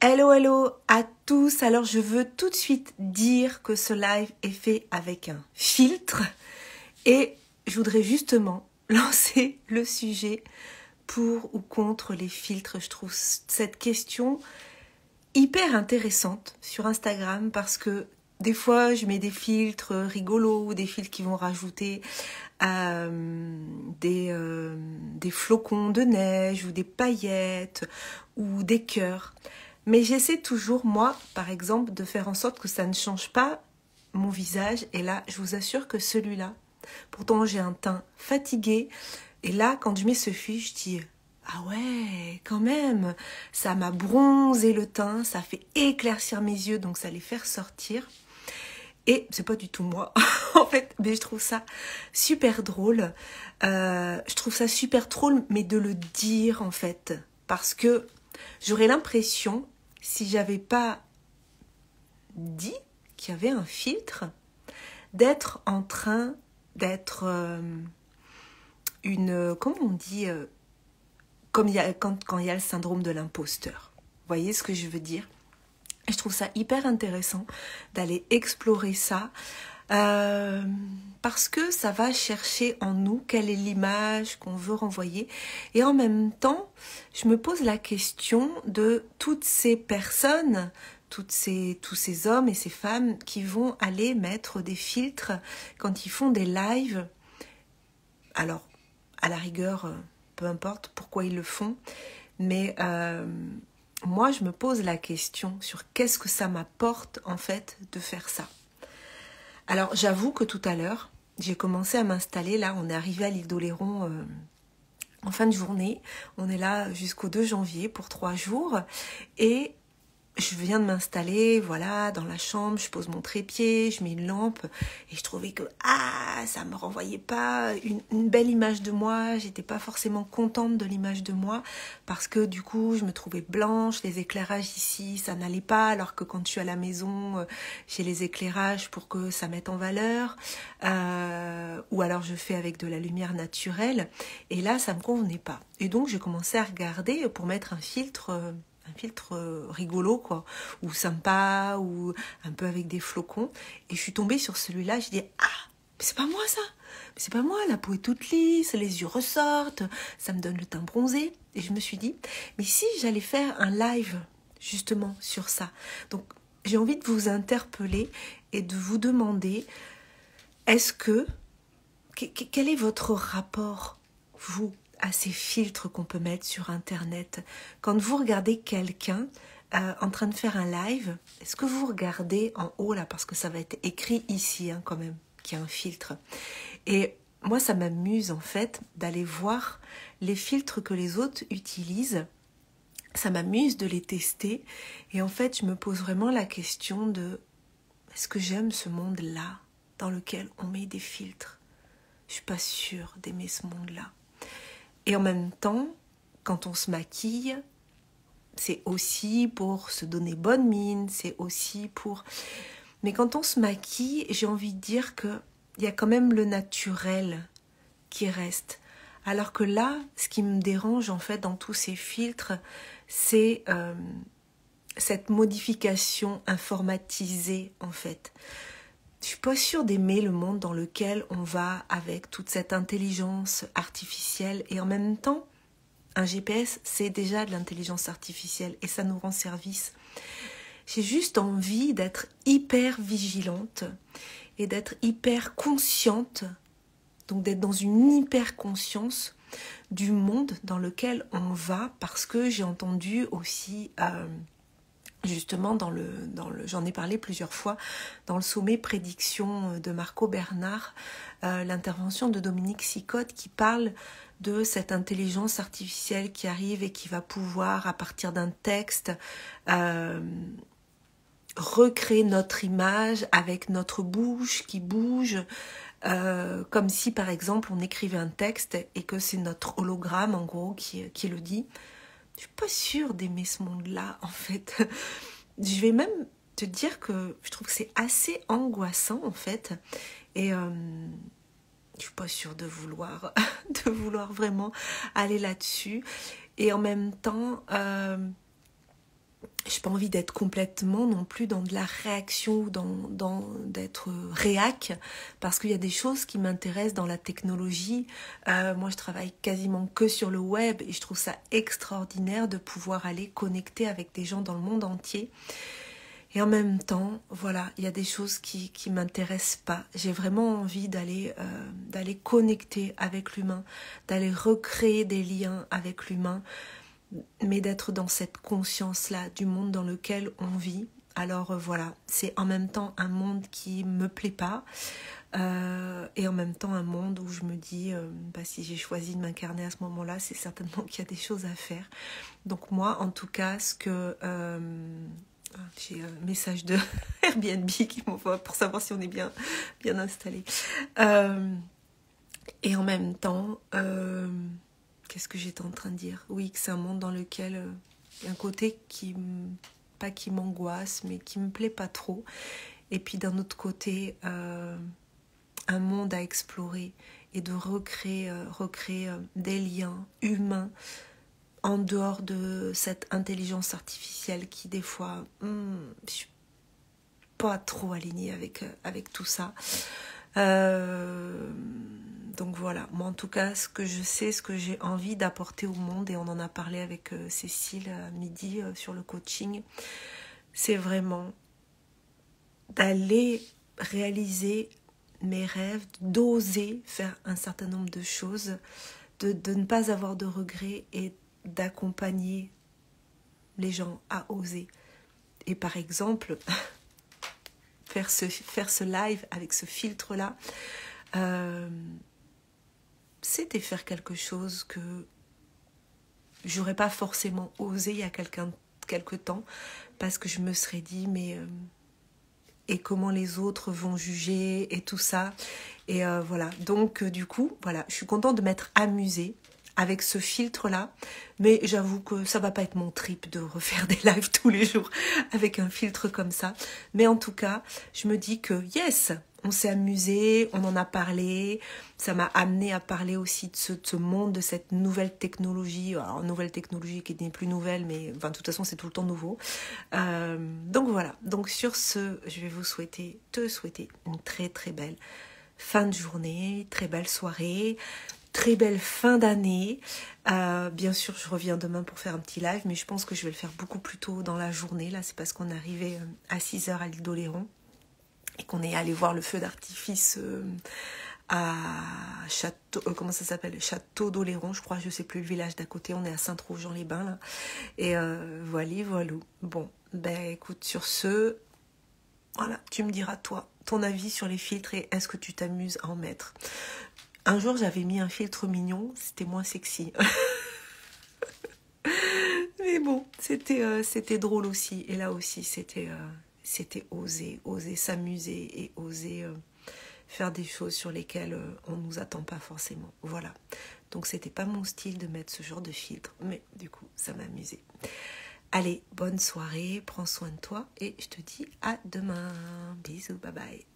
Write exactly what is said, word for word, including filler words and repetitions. Hello, hello à tous. Alors, je veux tout de suite dire que ce live est fait avec un filtre et je voudrais justement lancer le sujet pour ou contre les filtres. Je trouve cette question hyper intéressante sur Instagram parce que des fois, je mets des filtres rigolos ou des filtres qui vont rajouter euh, des, euh, des flocons de neige ou des paillettes ou des cœurs. Mais j'essaie toujours, moi, par exemple, de faire en sorte que ça ne change pas mon visage. Et là, je vous assure que celui-là, pourtant j'ai un teint fatigué. Et là, quand je mets ce fil, je dis « Ah ouais, quand même !» Ça m'a bronzé le teint, ça fait éclaircir mes yeux, donc ça les fait sortir. Et c'est pas du tout moi, en fait, mais je trouve ça super drôle. Euh, je trouve ça super drôle, mais de le dire, en fait, parce que j'aurais l'impression... si j'avais pas dit qu'il y avait un filtre, d'être en train d'être euh, une... Comment on dit euh, comme y a, quand, quand y a le syndrome de l'imposteur. Vous voyez ce que je veux dire? Je trouve ça hyper intéressant d'aller explorer ça euh, parce que ça va chercher en nous quelle est l'image qu'on veut renvoyer. Et en même temps, je me pose la question de toutes ces personnes, toutes ces, tous ces hommes et ces femmes qui vont aller mettre des filtres quand ils font des lives. Alors, à la rigueur, peu importe pourquoi ils le font, mais... Euh, moi, je me pose la question sur qu'est-ce que ça m'apporte, en fait, de faire ça. Alors, j'avoue que tout à l'heure, j'ai commencé à m'installer. Là, on est arrivé à l'île d'Oléron euh, en fin de journée. On est là jusqu'au deux janvier pour trois jours. Et je viens de m'installer, voilà, dans la chambre. Je pose mon trépied, je mets une lampe. Et je trouvais que, ah, ça ne me renvoyait pas une, une belle image de moi. J'étais pas forcément contente de l'image de moi. Parce que, du coup, je me trouvais blanche. Les éclairages ici, ça n'allait pas. Alors que quand je suis à la maison, j'ai les éclairages pour que ça mette en valeur. Euh, ou alors, je fais avec de la lumière naturelle. Et là, ça ne me convenait pas. Et donc, j'ai commencé à regarder pour mettre un filtre... un filtre rigolo, quoi, ou sympa, ou un peu avec des flocons. Et je suis tombée sur celui-là, je dis « Ah, mais c'est pas moi ça, c'est pas moi, la peau est toute lisse, les yeux ressortent, ça me donne le teint bronzé. » Et je me suis dit « Mais si j'allais faire un live, justement, sur ça ?» Donc, j'ai envie de vous interpeller et de vous demander « Est-ce que... Quel est votre rapport, vous ?» à ces filtres qu'on peut mettre sur Internet. Quand vous regardez quelqu'un euh, en train de faire un live, est-ce que vous regardez en haut, là, parce que ça va être écrit ici, hein, quand même, qu'il y a un filtre. Et moi, ça m'amuse, en fait, d'aller voir les filtres que les autres utilisent. Ça m'amuse de les tester. Et en fait, je me pose vraiment la question de est-ce que j'aime ce monde-là dans lequel on met des filtres? Je ne suis pas sûre d'aimer ce monde-là. Et en même temps, quand on se maquille, c'est aussi pour se donner bonne mine, c'est aussi pour... Mais quand on se maquille, j'ai envie de dire qu'il y a quand même le naturel qui reste. Alors que là, ce qui me dérange en fait dans tous ces filtres, c'est euh, cette modification informatisée en fait. Je ne suis pas sûre d'aimer le monde dans lequel on va avec toute cette intelligence artificielle. Et en même temps, un G P S, c'est déjà de l'intelligence artificielle et ça nous rend service. J'ai juste envie d'être hyper vigilante et d'être hyper consciente, donc d'être dans une hyper conscience du monde dans lequel on va, parce que j'ai entendu aussi... Euh, Justement, dans le, dans le, j'en ai parlé plusieurs fois, dans le sommet Prédiction de Marco Bernard, euh, l'intervention de Dominique Sicotte qui parle de cette intelligence artificielle qui arrive et qui va pouvoir, à partir d'un texte, euh, recréer notre image avec notre bouche qui bouge, euh, comme si, par exemple, on écrivait un texte et que c'est notre hologramme, en gros, qui, qui le dit. Je suis pas sûre d'aimer ce monde-là, en fait. Je vais même te dire que je trouve que c'est assez angoissant, en fait. Et euh, je suis pas sûre de vouloir, de vouloir vraiment aller là-dessus. Et en même temps, euh, je pas envie d'être complètement non plus dans de la réaction, ou dans, dans, d'être réac, parce qu'il y a des choses qui m'intéressent dans la technologie. Euh, moi, je travaille quasiment que sur le web et je trouve ça extraordinaire de pouvoir aller connecter avec des gens dans le monde entier. Et en même temps, voilà, il y a des choses qui ne m'intéressent pas. J'ai vraiment envie d'aller euh, d'aller connecter avec l'humain, d'aller recréer des liens avec l'humain, mais d'être dans cette conscience-là du monde dans lequel on vit. Alors euh, voilà, c'est en même temps un monde qui ne me plaît pas, euh, et en même temps un monde où je me dis, euh, bah, si j'ai choisi de m'incarner à ce moment-là, c'est certainement qu'il y a des choses à faire. Donc moi, en tout cas, ce que... Euh, j'ai un message de Airbnb qui m'envoie pour savoir si on est bien, bien installé. Euh, et en même temps, euh, qu'est-ce que j'étais en train de dire? Oui, que c'est un monde dans lequel euh, il y a un côté qui, pas qui m'angoisse, mais qui me plaît pas trop. Et puis d'un autre côté, euh, un monde à explorer et de recréer, euh, recréer euh, des liens humains en dehors de cette intelligence artificielle qui, des fois, hmm, je suis pas trop alignée avec, avec tout ça. Euh, donc voilà, moi en tout cas, ce que je sais, ce que j'ai envie d'apporter au monde, et on en a parlé avec euh, Cécile à midi euh, sur le coaching, c'est vraiment d'aller réaliser mes rêves, d'oser faire un certain nombre de choses, de, de ne pas avoir de regrets et d'accompagner les gens à oser. Et par exemple, faire ce, faire ce live avec ce filtre-là, euh, c'était faire quelque chose que j'aurais pas forcément osé il y a quelqu'un, quelque temps, parce que je me serais dit, mais... Euh, et comment les autres vont juger, et tout ça. Et euh, voilà, donc euh, du coup, voilà, je suis contente de m'être amusée avec ce filtre-là, mais j'avoue que ça va pas être mon trip de refaire des lives tous les jours avec un filtre comme ça. Mais en tout cas, je me dis que yes, on s'est amusé, on en a parlé, ça m'a amené à parler aussi de ce, de ce monde, de cette nouvelle technologie, alors nouvelle technologie qui n'est plus nouvelle, mais enfin, de toute façon c'est tout le temps nouveau. Euh, donc voilà, donc sur ce, je vais vous souhaiter, te souhaiter une très très belle fin de journée, très belle soirée, très belle fin d'année. Euh, bien sûr, je reviens demain pour faire un petit live, mais je pense que je vais le faire beaucoup plus tôt dans la journée. Là, c'est parce qu'on est arrivé à six heures à l'île d'Oléron et qu'on est allé voir le feu d'artifice euh, à Château... Euh, comment ça s'appelle? Château d'Oléron, je crois, je ne sais plus, le village d'à côté. On est à saint rouge jean les bains là. Et euh, voilà, voilà. Bon, ben écoute, sur ce, voilà, tu me diras, toi, ton avis sur les filtres et est-ce que tu t'amuses à en mettre? Un jour, j'avais mis un filtre mignon, c'était moins sexy. Mais bon, c'était euh, c'était drôle aussi. Et là aussi, c'était euh, c'était oser, oser s'amuser et oser euh, faire des choses sur lesquelles euh, on ne nous attend pas forcément. Voilà. Donc, c'était pas mon style de mettre ce genre de filtre. Mais du coup, ça m'amusait. Allez, bonne soirée, prends soin de toi et je te dis à demain. Bisous, bye bye.